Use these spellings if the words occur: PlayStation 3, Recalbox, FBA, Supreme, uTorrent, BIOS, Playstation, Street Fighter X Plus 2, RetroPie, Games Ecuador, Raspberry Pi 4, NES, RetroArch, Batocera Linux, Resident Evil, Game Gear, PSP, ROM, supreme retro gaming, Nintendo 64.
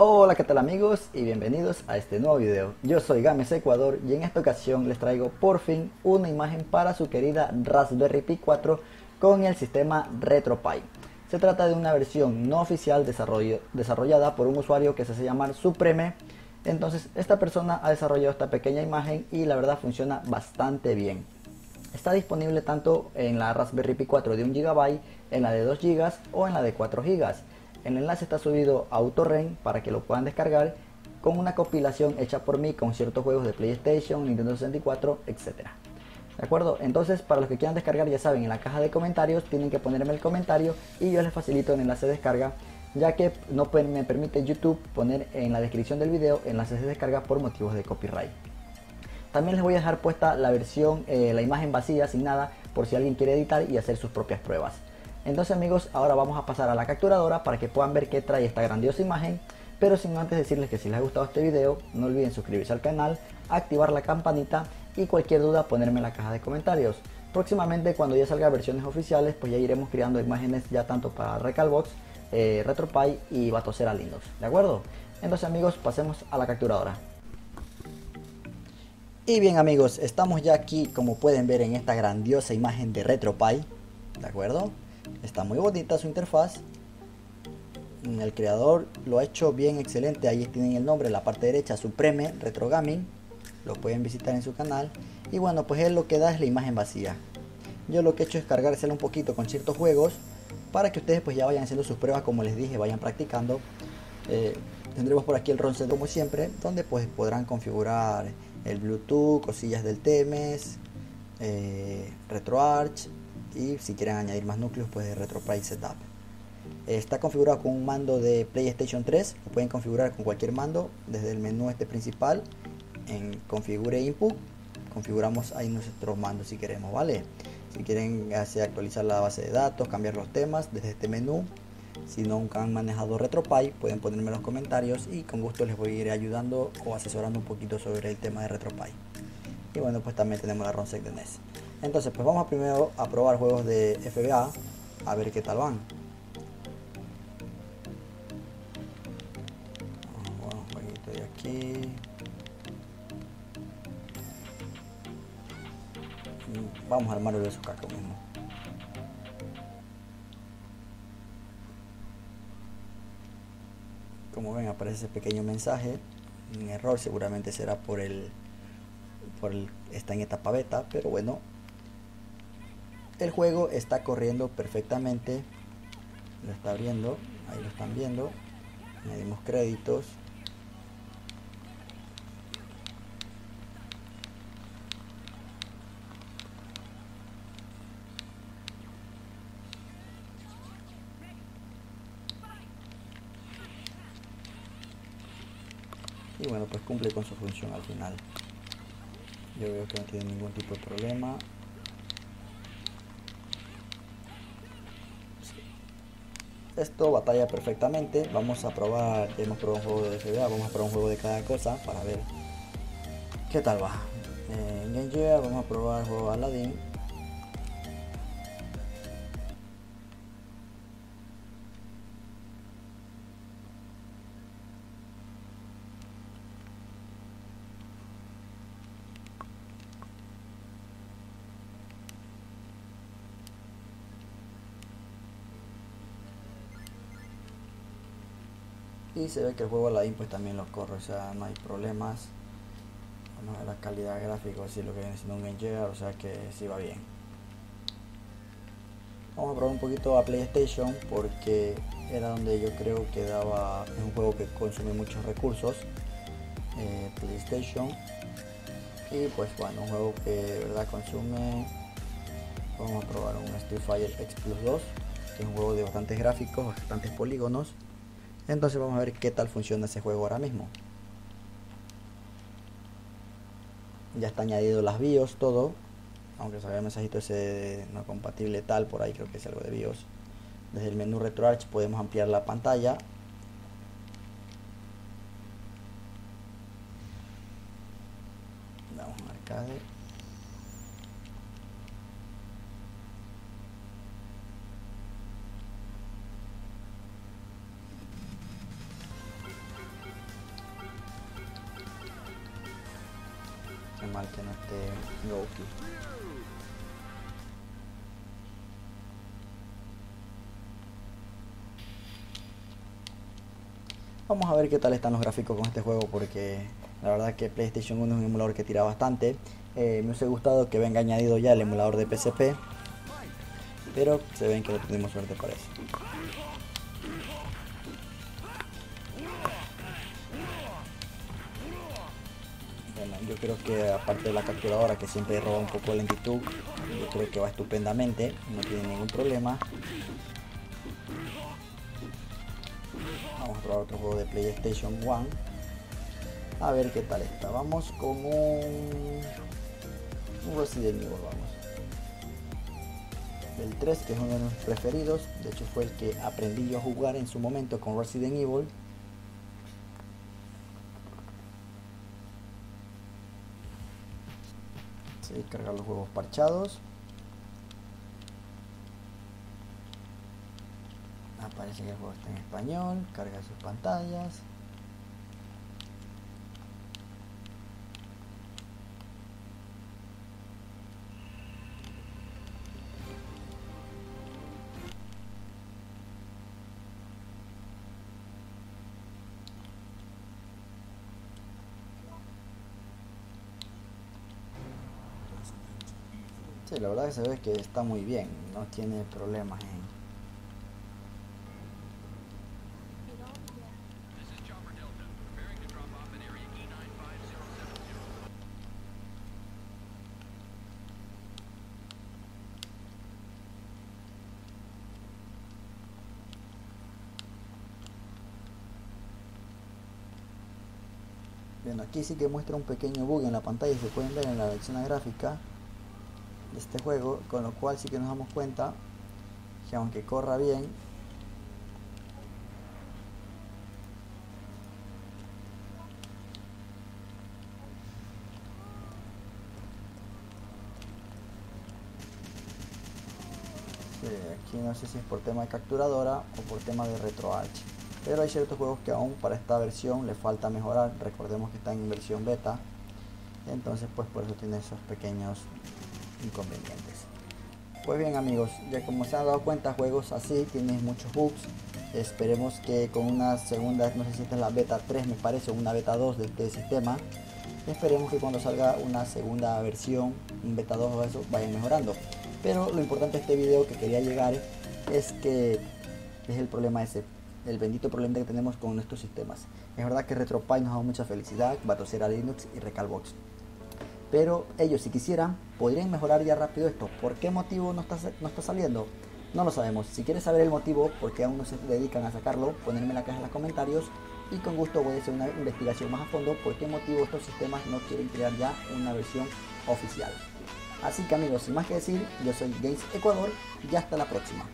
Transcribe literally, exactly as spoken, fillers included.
Hola, ¿qué tal amigos? Y bienvenidos a este nuevo video. Yo soy Games Ecuador y en esta ocasión les traigo por fin una imagen para su querida Raspberry Pi cuatro con el sistema RetroPie. Se trata de una versión no oficial desarrollo, desarrollada por un usuario que se hace llamar Supreme. Entonces esta persona ha desarrollado esta pequeña imagen y la verdad funciona bastante bien. Está disponible tanto en la Raspberry Pi cuatro de un gigabyte, en la de dos gigas o en la de cuatro gigas. El enlace está subido a uTorrent para que lo puedan descargar, con una compilación hecha por mí con ciertos juegos de PlayStation, Nintendo sesenta y cuatro, etcétera. ¿De acuerdo? Entonces, para los que quieran descargar, ya saben, en la caja de comentarios tienen que ponerme el comentario y yo les facilito el enlace de descarga, ya que no me permite YouTube poner en la descripción del video enlaces de descarga por motivos de copyright. También les voy a dejar puesta la versión, eh, la imagen vacía, sin nada, por si alguien quiere editar y hacer sus propias pruebas. Entonces amigos, ahora vamos a pasar a la capturadora para que puedan ver qué trae esta grandiosa imagen. Pero sin antes decirles que si les ha gustado este video, no olviden suscribirse al canal, activar la campanita y cualquier duda ponerme en la caja de comentarios. Próximamente, cuando ya salga versiones oficiales, pues ya iremos creando imágenes ya tanto para Recalbox, eh, RetroPie y Batocera Linux, ¿de acuerdo? Entonces amigos, pasemos a la capturadora. Y bien amigos, estamos ya aquí, como pueden ver, en esta grandiosa imagen de RetroPie, ¿de acuerdo? Está muy bonita su interfaz. El creador lo ha hecho bien excelente. Ahí tienen el nombre en la parte derecha, Supreme Retro Gaming. Lo pueden visitar en su canal. Y bueno, pues él lo que da es la imagen vacía. Yo lo que he hecho es cargársela un poquito con ciertos juegos para que ustedes pues ya vayan haciendo sus pruebas, como les dije, vayan practicando. Eh, tendremos por aquí el ROM set como siempre, donde pues podrán configurar el Bluetooth, cosillas del T M S, eh, RetroArch. Y si quieren añadir más núcleos, pues de RetroPie Setup. Está configurado con un mando de PlayStation tres. Lo pueden configurar con cualquier mando desde el menú este principal. En Configure Input configuramos ahí nuestros mandos si queremos, ¿vale? Si quieren hacer actualizar la base de datos, cambiar los temas desde este menú. Si nunca han manejado RetroPie, pueden ponerme en los comentarios y con gusto les voy a ir ayudando o asesorando un poquito sobre el tema de RetroPie. Y bueno, pues también tenemos la ROM set de N E S. Entonces pues vamos primero a probar juegos de F B A, a ver qué tal van. Bueno, un jueguito de aquí. Vamos a armarlo de su caco mismo. Como ven, aparece ese pequeño mensaje. Un error, seguramente será por el... Por el está en etapa beta, pero bueno. El juego está corriendo perfectamente, lo está abriendo, ahí lo están viendo, añadimos créditos, y bueno, pues cumple con su función al final. Yo veo que no tiene ningún tipo de problema. Esto batalla perfectamente. Vamos a probar, hemos probado un juego de F B A, vamos a probar un juego de cada cosa para ver qué tal va. En Game Gear vamos a probar el juego Aladdin. Y se ve que el juego Aladdin pues también lo corre, o sea, no hay problemas. Vamos a ver la calidad gráfica, así lo que viene siendo un Game Gear, o sea que sí va bien. Vamos a probar un poquito a PlayStation porque era donde yo creo que daba, es un juego que consume muchos recursos, eh, PlayStation. Y pues bueno, un juego que de verdad consume. Vamos a probar un Street Fighter X Plus dos, que es un juego de bastantes gráficos, bastantes polígonos. Entonces vamos a ver qué tal funciona ese juego ahora mismo. Ya está añadido las BIOS, todo. Aunque salga el mensajito ese de no compatible tal, por ahí creo que es algo de BIOS. Desde el menú RetroArch podemos ampliar la pantalla. Vamos a arcade. mal que no esté Goki. Vamos a ver qué tal están los gráficos con este juego, porque la verdad que PlayStation uno es un emulador que tira bastante. Eh, me hubiese gustado que venga añadido ya el emulador de P S P, pero se ven que no tuvimos suerte para eso. Bueno, yo creo que aparte de la capturadora, que siempre roba un poco de lentitud, yo creo que va estupendamente, no tiene ningún problema. Vamos a probar otro juego de PlayStation uno, a ver qué tal está. Vamos con un, un Resident Evil, vamos, el tres, que es uno de mis preferidos. De hecho fue el que aprendí yo a jugar en su momento con Resident Evil. Sí, cargar los juegos parchados. Parece que el juego está en español, carga sus pantallas. Sí, la verdad que se ve que está muy bien, no tiene problemas en... Bueno, aquí sí que muestra un pequeño bug en la pantalla, se pueden ver en la versión gráfica de este juego, con lo cual sí que nos damos cuenta que aunque corra bien, sí, aquí no sé si es por tema de capturadora o por tema de RetroArch. Pero hay ciertos juegos que aún para esta versión le falta mejorar. Recordemos que está en versión beta, entonces pues por eso tiene esos pequeños inconvenientes. Pues bien amigos, ya como se han dado cuenta, juegos así tienen muchos bugs. Esperemos que con una segunda, no sé si esta es la beta tres me parece, una beta dos de este sistema, esperemos que cuando salga una segunda versión, un beta dos o eso, vayan mejorando. Pero lo importante de este video que quería llegar es que es el problema ese, el bendito problema que tenemos con nuestros sistemas. Es verdad que RetroPie nos da mucha felicidad, Batocera Linux y Recalbox, pero ellos si quisieran podrían mejorar ya rápido esto. ¿Por qué motivo no está, no está saliendo? No lo sabemos. Si quieres saber el motivo, porque aún no se dedican a sacarlo, ponerme en la caja en los comentarios y con gusto voy a hacer una investigación más a fondo por qué motivo estos sistemas no quieren crear ya una versión oficial. Así que amigos, sin más que decir, yo soy Games Ecuador y hasta la próxima.